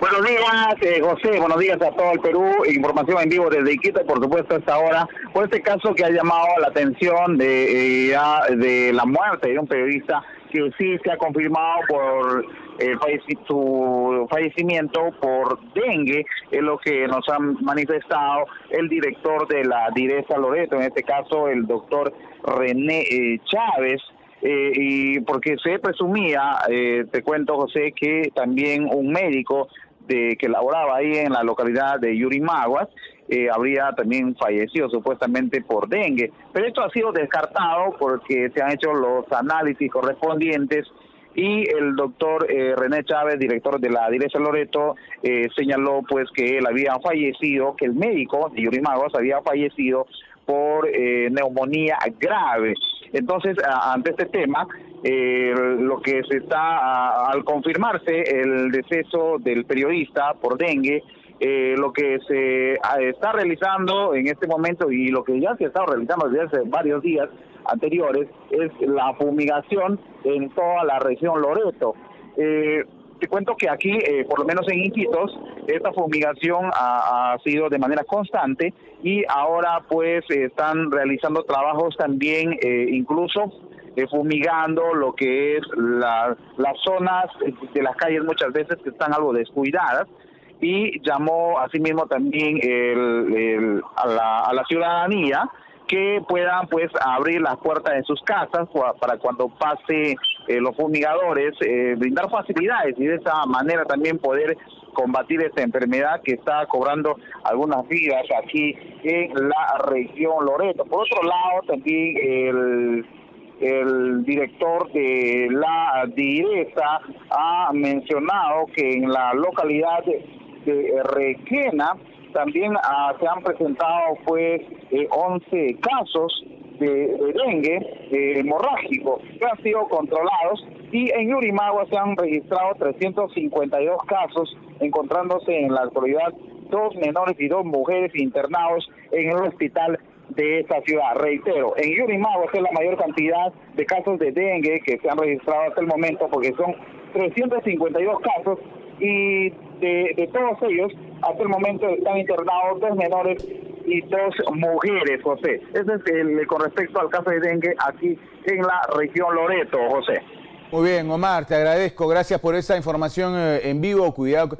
Buenos días, José, buenos días a todo el Perú. Información en vivo desde Iquitos, por supuesto, a esta hora, por este caso que ha llamado la atención de la muerte de un periodista que sí se ha confirmado por su fallecimiento por dengue, es lo que nos ha manifestado el director de la Diresa Loreto, en este caso el doctor René Chávez. Y porque se presumía, te cuento, José, que también un médico que laboraba ahí en la localidad de Yurimaguas habría también fallecido supuestamente por dengue. Pero esto ha sido descartado porque se han hecho los análisis correspondientes y el doctor René Chávez, director de la Diresa Loreto, señaló pues que él había fallecido, que el médico de Yurimaguas había fallecido por neumonía grave. Entonces, ante este tema, lo que se está, al confirmarse el deceso del periodista por dengue, lo que se está realizando en este momento y lo que ya se ha estado realizando desde hace varios días anteriores es la fumigación en toda la región Loreto. Te cuento que aquí, por lo menos en Iquitos, esta fumigación ha sido de manera constante y ahora pues están realizando trabajos también, incluso fumigando lo que es las zonas de las calles muchas veces que están algo descuidadas, y llamó asimismo también a la ciudadanía que puedan pues abrir las puertas de sus casas para cuando pase los fumigadores, brindar facilidades y de esa manera también poder combatir esta enfermedad que está cobrando algunas vidas aquí en la región Loreto. Por otro lado, también el director de la Diresa ha mencionado que en la localidad de Requena también se han presentado pues 11 casos de dengue hemorrágico que han sido controlados, y en Yurimaguas se han registrado 352 casos, encontrándose en la actualidad 2 menores y 2 mujeres internados en el hospital de esa ciudad. Reitero, en Yurimaguas es la mayor cantidad de casos de dengue que se han registrado hasta el momento, porque son 352 casos y de todos ellos hasta el momento están internados 2 menores y 2 mujeres, José. Ese es con respecto al caso de dengue aquí en la región Loreto, José. Muy bien, Omar, te agradezco. Gracias por esa información en vivo. Cuidado